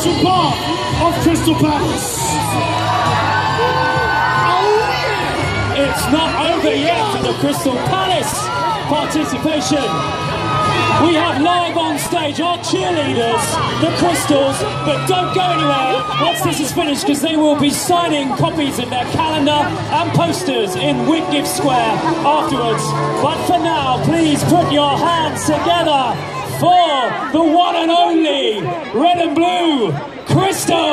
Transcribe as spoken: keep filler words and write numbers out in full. special part of Crystal Palace. Oh, yeah. It's not over yet for the Crystal Palace participation. We have live on stage our cheerleaders, the Crystals, but don't go anywhere once this is finished, because they will be signing copies of their calendar and posters in Whitgift Square afterwards. But for now, please put your hands together for the one and only red and blue Crystal.